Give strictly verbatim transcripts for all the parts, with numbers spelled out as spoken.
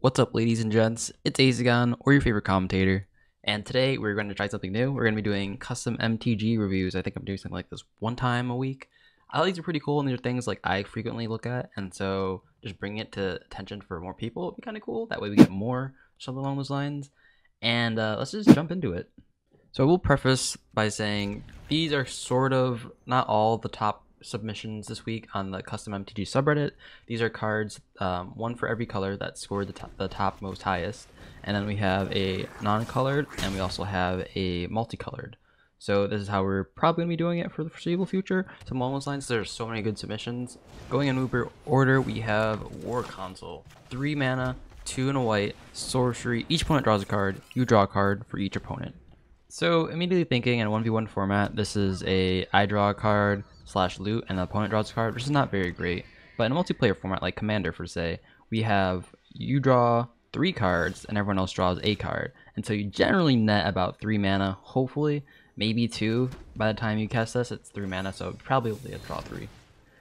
What's up, ladies and gents? It's Aystogon, or your favorite commentator, and today we're going to try something new. We're going to be doing custom M T G reviews. I think I'm doing something like this one time a week. I think these are pretty cool, and these are things like I frequently look at, and so just bringing it to attention for more people would be kind of cool. That way we get more, something along those lines, and uh, let's just jump into it. So I will preface by saying these are sort of not all the top submissions this week on the custom M T G subreddit. These are cards, um, one for every color that scored the top, the top most highest, and then we have a non-colored and we also have a multicolored. So this is how we're probably gonna be doing it for the foreseeable future. So along those lines, there's so many good submissions. Going in uber order, we have War Console, three mana, two and a white, sorcery. Each opponent draws a card. You draw a card for each opponent. So immediately thinking in a one v one format, this is a I draw a card slash loot and the opponent draws a card, which is not very great. But in a multiplayer format like Commander, per se, we have you draw three cards and everyone else draws a card, and so you generally net about three mana, hopefully maybe two. By the time you cast this, it's three mana, so probably only a draw three.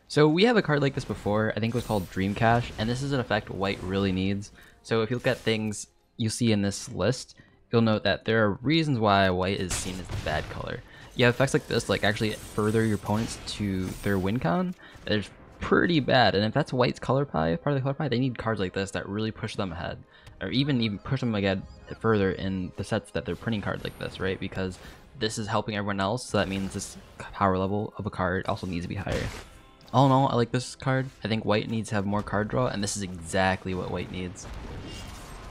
So we have a card like this before. I think it was called Dream Cache, and this is an effect white really needs. So if you look at things you see in this list, you'll note that there are reasons why white is seen as the bad color. You have effects like this, like actually further your opponents to their win con. That is pretty bad, and if that's white's color pie, part of the color pie, they need cards like this that really push them ahead, or even even push them again further in the sets that they're printing cards like this, right? Because this is helping everyone else, so that means this power level of a card also needs to be higher. All in all, I like this card. I think white needs to have more card draw, and this is exactly what white needs.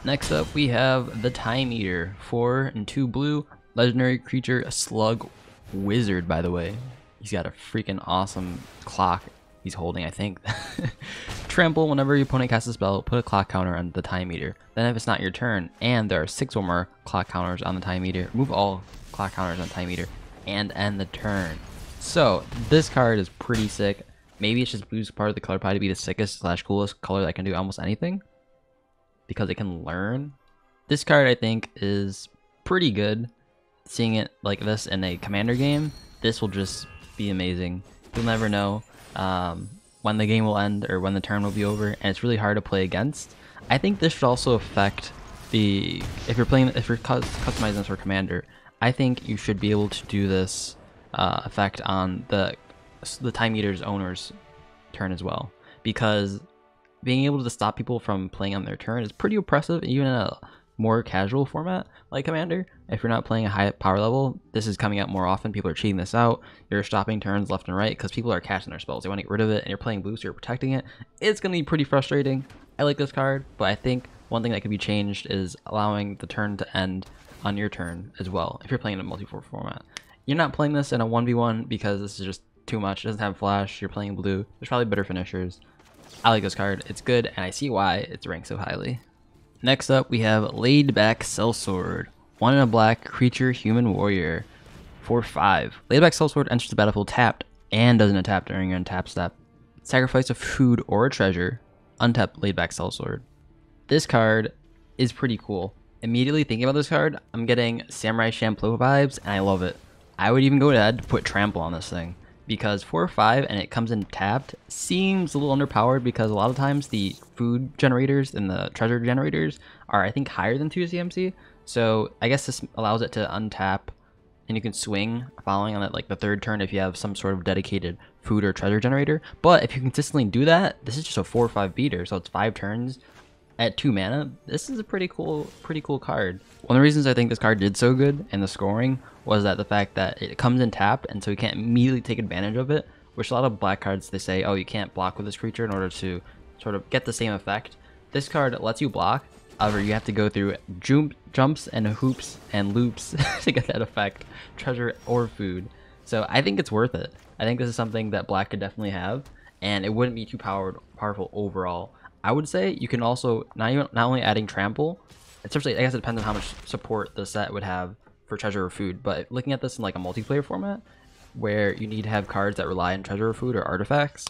Next up, we have the Time Eater, four and two blue, legendary creature, a slug wizard. By the way, he's got a freaking awesome clock he's holding, I think. Trample, whenever your opponent casts a spell, put a clock counter on the Time Eater. Then if it's not your turn and there are six or more clock counters on the Time Eater, remove all clock counters on the Time Eater and end the turn. So this card is pretty sick. Maybe it's just blue's part of the color pie to be the sickest slash coolest color that can do almost anything, because it can learn. This card, I think, is pretty good. Seeing it like this in a Commander game, this will just be amazing. You'll never know um, when the game will end or when the turn will be over, and it's really hard to play against. I think this should also affect the, if you're playing, if you're customizing this for Commander, I think you should be able to do this uh, effect on the the Time Eater's owner's turn as well, because being able to stop people from playing on their turn is pretty oppressive, even in a more casual format like Commander. If you're not playing a high power level, this is coming out more often. People are cheating this out. You're stopping turns left and right because people are casting their spells. They want to get rid of it, and you're playing blue, so you're protecting it. It's going to be pretty frustrating. I like this card, but I think one thing that could be changed is allowing the turn to end on your turn as well, if you're playing in a multi four format. You're not playing this in a one v one because this is just too much. It doesn't have flash. You're playing blue. There's probably better finishers. I like this card. It's good, and I see why it's ranked so highly. Next up, we have Laidback Sellsword, one in a black creature human warrior, four five. Laidback Sellsword enters the battlefield tapped and doesn't untap during your untap step. Sacrifice a food or a treasure. Untap Laidback Sellsword. This card is pretty cool. Immediately thinking about this card, I'm getting Samurai Champloo vibes, and I love it. I would even go ahead to put Trample on this thing, because four or five and it comes in tapped seems a little underpowered, because a lot of times the food generators and the treasure generators are, I think, higher than two C M C. So I guess this allows it to untap, and you can swing following on it like the third turn if you have some sort of dedicated food or treasure generator. But if you consistently do that, this is just a four or five beater, so it's five turns at two mana. This is a pretty cool, pretty cool card. One of the reasons I think this card did so good and the scoring was that the fact that it comes in tapped, and so you can't immediately take advantage of it, which a lot of black cards, they say, oh, you can't block with this creature in order to sort of get the same effect. This card lets you block, however you have to go through jump, jumps and hoops and loops to get that effect, treasure or food. So I think it's worth it. I think this is something that black could definitely have, and it wouldn't be too powered, powerful overall. I would say you can also, not even not only adding Trample, especially, I guess it depends on how much support the set would have for treasure or food, but looking at this in like a multiplayer format where you need to have cards that rely on treasure or food or artifacts,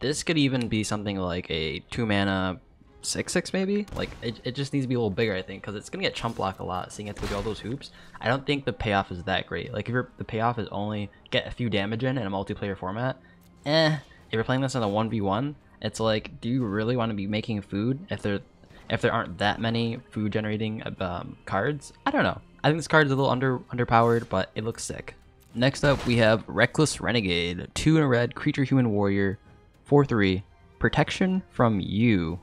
this could even be something like a two mana six six maybe. Like it, it just needs to be a little bigger, I think, because it's gonna get chump blocked a lot, seeing it with all those hoops. I don't think the payoff is that great. Like if you're, the payoff is only get a few damage in in a multiplayer format, eh. If you're playing this in a one v one, it's like, do you really want to be making food if they're if there aren't that many food generating um, cards. I don't know. I think this card is a little under underpowered, but it looks sick. Next up, we have Reckless Renegade, two in a red, creature human warrior, four three, protection from you.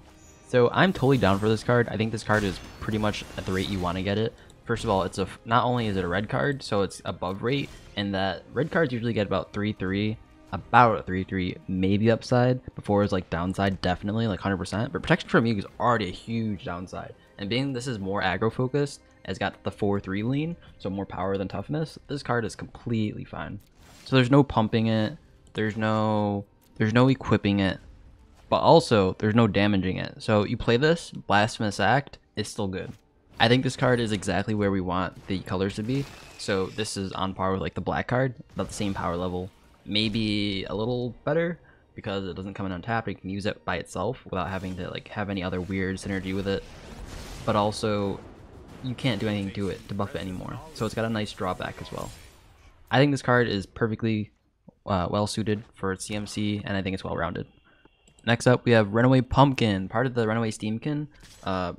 So I'm totally down for this card. I think this card is pretty much at the rate you want to get it. First of all, it's a not only is it a red card, so it's above rate, and that red cards usually get about three three, about three three, maybe upside. Before is like downside, definitely like one hundred percent. But protection from you is already a huge downside, and being this is more aggro focused, it's got the four three lean, so more power than toughness. This card is completely fine. So there's no pumping it, there's no there's no equipping it, but also there's no damaging it. So you play this, Blasphemous Act is still good. I think this card is exactly where we want the colors to be. So this is on par with like the black card, about the same power level, maybe a little better because it doesn't come in untapped. You can use it by itself without having to like have any other weird synergy with it, but also you can't do anything to it to buff it anymore. So it's got a nice drawback as well. I think this card is perfectly uh, well suited for C M C, and I think it's well rounded. Next up, we have Runaway Pumpkin, part of the Runaway Steamkin uh,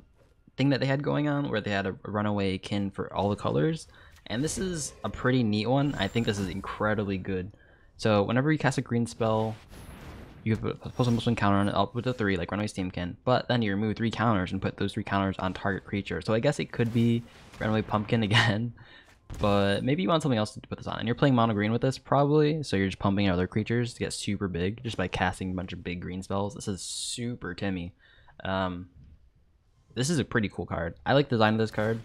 thing that they had going on, where they had a Runaway Kin for all the colors. And this is a pretty neat one. I think this is incredibly good. So whenever you cast a green spell, you put a plus one plus one counter on it up with a three, like Runaway Steamkin, but then you remove three counters and put those three counters on target creature. So I guess it could be Runaway Pumpkin again, but maybe you want something else to put this on. And you're playing mono green with this probably, so you're just pumping other creatures to get super big just by casting a bunch of big green spells. This is super Timmy. Um, this is a pretty cool card. I like the design of this card,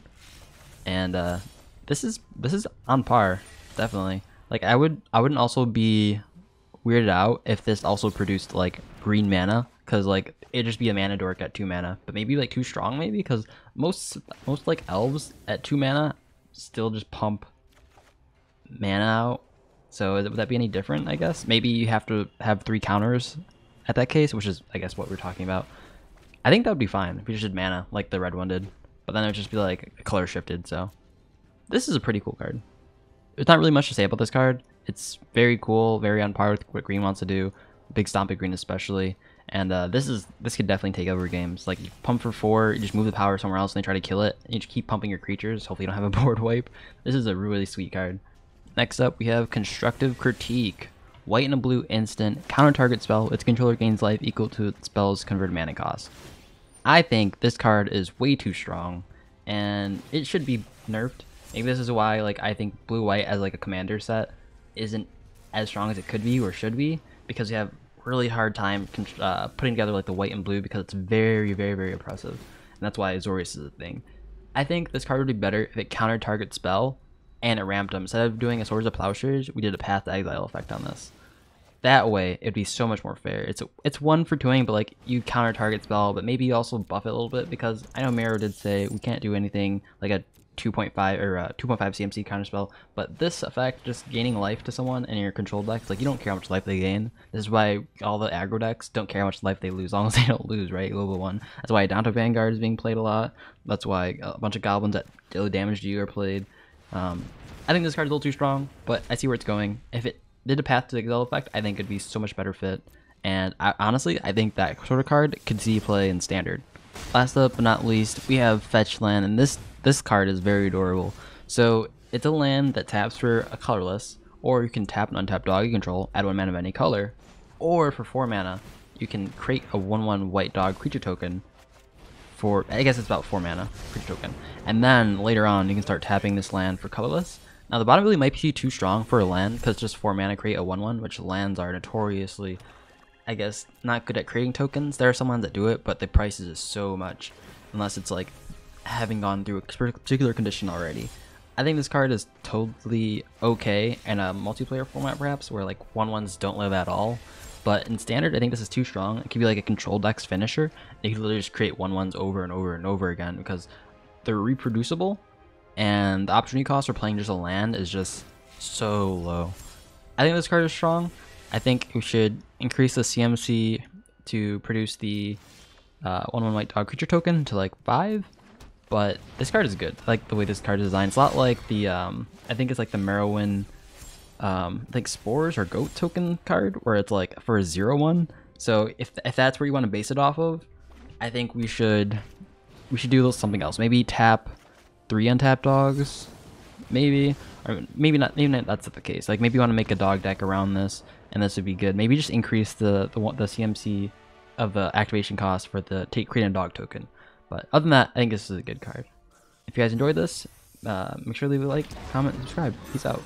and uh, this is this is on par, definitely. Like I would I wouldn't also be weirded out if this also produced like green mana, because like it'd just be a mana dork at two mana, but maybe like too strong, maybe because most most like elves at two mana still just pump mana out. So would that be any different? I guess maybe you have to have three counters at that case, which is I guess what we're talking about. I think that would be fine if we just did mana like the red one did, but then it would just be like color shifted. So this is a pretty cool card. There's not really much to say about this card. It's very cool, very on par with what green wants to do. Big stomp at green especially. And uh, this is this could definitely take over games. Like you pump for four, you just move the power somewhere else and they try to kill it. And you just keep pumping your creatures. Hopefully you don't have a board wipe. This is a really sweet card. Next up we have Constructive Critique. White and a blue instant, counter target spell. Its controller gains life equal to its spell's converted mana cost. I think this card is way too strong and it should be nerfed. Maybe this is why like I think blue-white as like a commander set isn't as strong as it could be or should be, because you have really hard time uh, putting together like the white and blue, because it's very very very oppressive, and that's why Azorius is a thing. I think this card would be better if it countered target spell and it ramped them. Instead of doing a Swords of Plowshares, we did a Path to Exile effect on this. That way it'd be so much more fair. It's a, it's one for twoing, but like you counter target spell, but maybe you also buff it a little bit, because I know Mero did say we can't do anything like a two point five or uh, two point five C M C counterspell, but this effect, just gaining life to someone in your control deck, like you don't care how much life they gain. This is why all the aggro decks don't care how much life they lose, as long as they don't lose, right? Level one. That's why Adanto Vanguard is being played a lot. That's why a bunch of goblins that deal damage to you are played. Um, I think this card is a little too strong, but I see where it's going. If it did a Path to Exile effect, I think it'd be so much better fit. And I, honestly, I think that sort of card could see play in standard. Last up but not least, we have Fetch Land, and this this card is very adorable. So it's a land that taps for a colorless, or you can tap an untapped dog you control, add one mana of any color, or for four mana you can create a one one white dog creature token for, I guess it's about four mana creature token, and then later on you can start tapping this land for colorless. Now the bottom really might be too strong for a land, because just four mana create a one one, which lands are notoriously, I guess, not good at creating tokens. There are some lands that do it, but the price is just so much, unless it's like having gone through a particular condition already. I think this card is totally okay in a multiplayer format perhaps, where like one ones don't live at all, but in standard I think this is too strong. It could be like a control deck's finisher. You can literally just create one ones over and over and over again, because they're reproducible and the opportunity cost for playing just a land is just so low. I think this card is strong. I think we should increase the C M C to produce the uh, one one white dog creature token to like five, but this card is good. I like the way this card is designed. It's a lot like the, um, I think it's like the Merowyn, um, I think Spores or Goat token card, where it's like for a zero one. So if, if that's where you want to base it off of, I think we should we should do something else. Maybe tap three untapped dogs. Maybe, or maybe not. Maybe not, that's not the case. Like maybe you want to make a dog deck around this, and this would be good. Maybe just increase the the, the C M C of the activation cost for the take create a dog token. But other than that, I think this is a good card. If you guys enjoyed this, uh, make sure to leave a like, comment, and subscribe. Peace out.